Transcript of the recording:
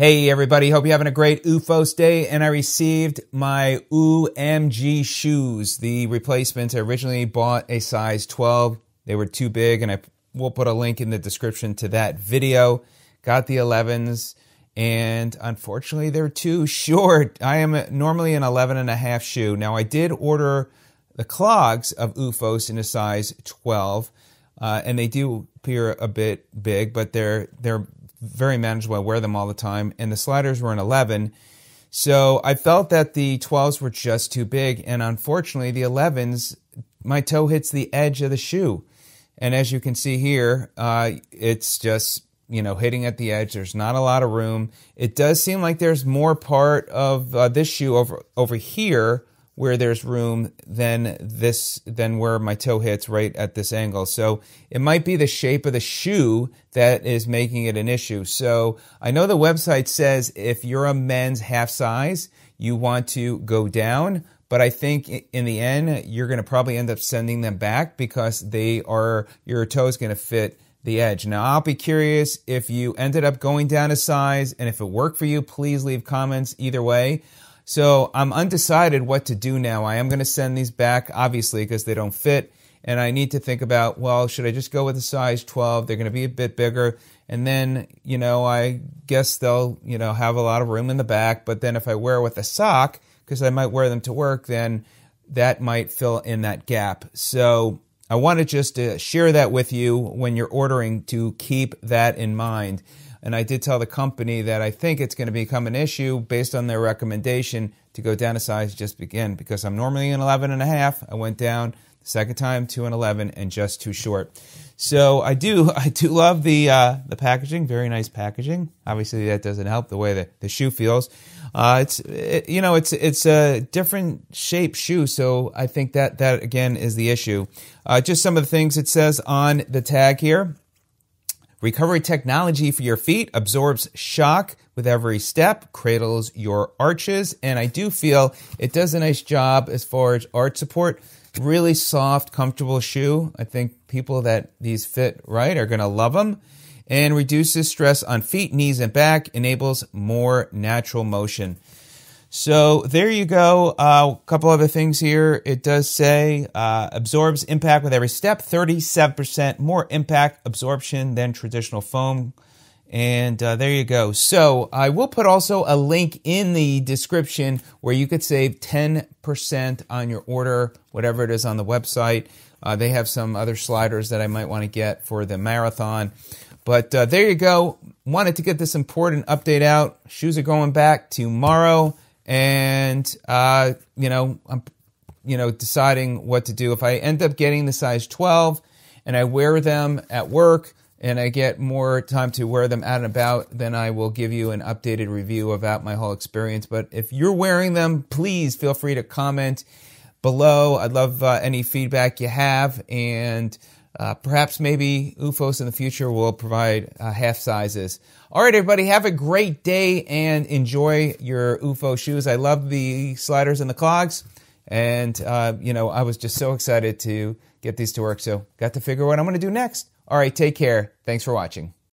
Hey everybody, hope you're having a great OOFOS day, and I received my OOMG shoes, the replacements. I originally bought a size 12. They were too big, and I will put a link in the description to that video. Got the 11s, and unfortunately they're too short. I am normally an 11.5 shoe. Now I did order the clogs of OOFOS in a size 12, and they do appear a bit big, but they're very manageable. I wear them all the time, and the sliders were an 11, so I felt that the 12s were just too big, and unfortunately the 11s, my toe hits the edge of the shoe, and as you can see here, it's just, you know, hitting at the edge. There's not a lot of room. It does seem like there's more part of this shoe over here where there's room than where my toe hits right at this angle. So it might be the shape of the shoe that is making it an issue. So I know the website says if you're a men's half size, you want to go down, but I think in the end, you're gonna probably end up sending them back because your toe is gonna fit the edge. Now I'll be curious if you ended up going down a size, and if it worked for you, please leave comments either way. So I'm undecided what to do now. I am going to send these back, obviously, because they don't fit. And I need to think about, well, should I just go with a size 12? They're going to be a bit bigger. And then, you know, I guess they'll, you know, have a lot of room in the back. But then if I wear with a sock, because I might wear them to work, then that might fill in that gap. So I wanted just to share that with you when you're ordering, to keep that in mind. And I did tell the company that I think it's going to become an issue based on their recommendation to go down a size, just again, because I'm normally an 11.5. I went down the second time to an 11 and just too short. So I do love the packaging. Very nice packaging. Obviously, that doesn't help the way that the shoe feels. It's a different shape shoe, so I think that again is the issue. Just some of the things it says on the tag here. Recovery technology for your feet absorbs shock with every step, cradles your arches, and I do feel it does a nice job as far as arch support. Really soft, comfortable shoe. I think people that these fit right are going to love them. And reduces stress on feet, knees, and back, enables more natural motion. So there you go. A couple other things here. It does say absorbs impact with every step, 37% more impact absorption than traditional foam. And there you go. So I will put also a link in the description where you could save 10% on your order, whatever it is on the website. They have some other sliders that I might want to get for the marathon. But there you go. Wanted to get this important update out. Shoes are going back tomorrow. And, I'm deciding what to do. If I end up getting the size 12 and I wear them at work and I get more time to wear them out and about, then I will give you an updated review about my whole experience. But if you're wearing them, please feel free to comment below. I'd love any feedback you have. And perhaps maybe OOFOS in the future will provide half sizes. All right, everybody, have a great day and enjoy your OOFOS shoes. I love the sliders and the clogs. And, I was just so excited to get these to work. So got to figure out what I'm going to do next. All right, take care. Thanks for watching.